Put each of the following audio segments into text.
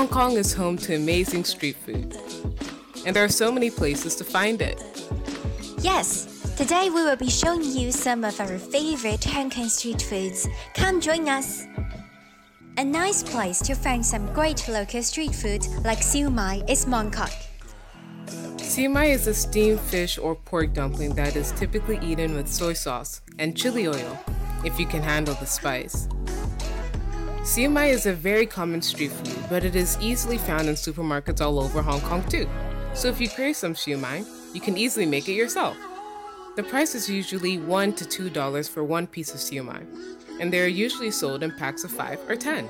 Hong Kong is home to amazing street food, and there are so many places to find it. Yes, today we will be showing you some of our favorite Hong Kong street foods. Come join us! A nice place to find some great local street food like siu mai is Mongkok. Siu mai is a steamed fish or pork dumpling that is typically eaten with soy sauce and chili oil, if you can handle the spice. Siu mai is a very common street food, but it is easily found in supermarkets all over Hong Kong too. So if you crave some siu mai, you can easily make it yourself. The price is usually $1 to $2 for one piece of siu mai, and they are usually sold in packs of 5 or 10.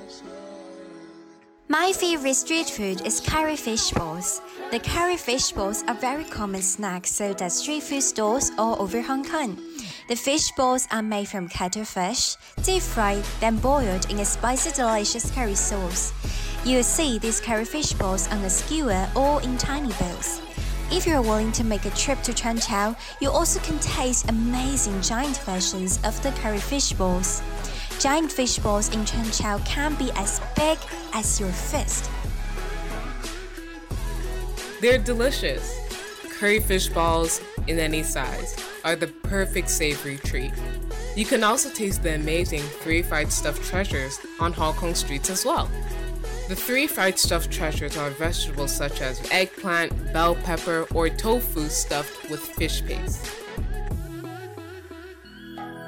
My favorite street food is curry fish balls. The curry fish balls are very common snacks sold at street food stores all over Hong Kong. The fish balls are made from cuttlefish, deep fried, then boiled in a spicy delicious curry sauce. You will see these curry fish balls on a skewer or in tiny bowls. If you are willing to make a trip to Cheung Chau, you also can taste amazing giant versions of the curry fish balls. Giant fish balls in Cheung Chau can be as big as your fist. They're delicious. Curry fish balls in any size are the perfect savory treat. You can also taste the amazing three fried stuffed treasures on Hong Kong streets as well. The three fried stuffed treasures are vegetables such as eggplant, bell pepper, or tofu stuffed with fish paste.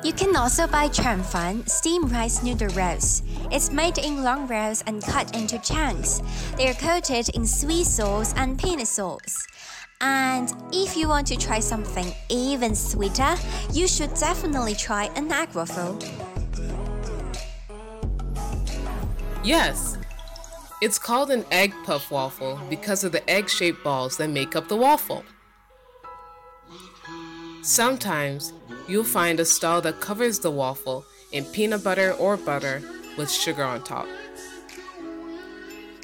You can also buy chan fan, steamed rice noodle rolls. It's made in long rolls and cut into chunks. They are coated in sweet sauce and peanut sauce. And if you want to try something even sweeter, you should definitely try an egg waffle. Yes, it's called an egg puff waffle because of the egg-shaped balls that make up the waffle. Sometimes, you'll find a stall that covers the waffle in peanut butter or butter with sugar on top.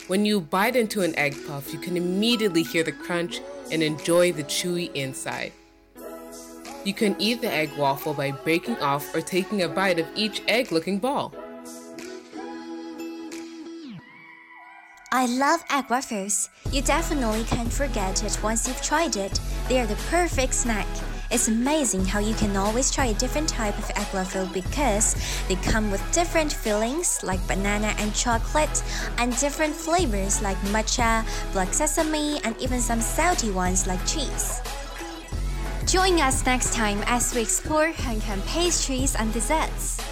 When you bite into an egg puff, you can immediately hear the crunch and enjoy the chewy inside. You can eat the egg waffle by breaking off or taking a bite of each egg-looking ball. I love egg waffles. You definitely can't forget it once you've tried it. They are the perfect snack. It's amazing how you can always try a different type of egg waffle because they come with different fillings like banana and chocolate and different flavors like matcha, black sesame, and even some salty ones like cheese. Join us next time as we explore Hong Kong pastries and desserts.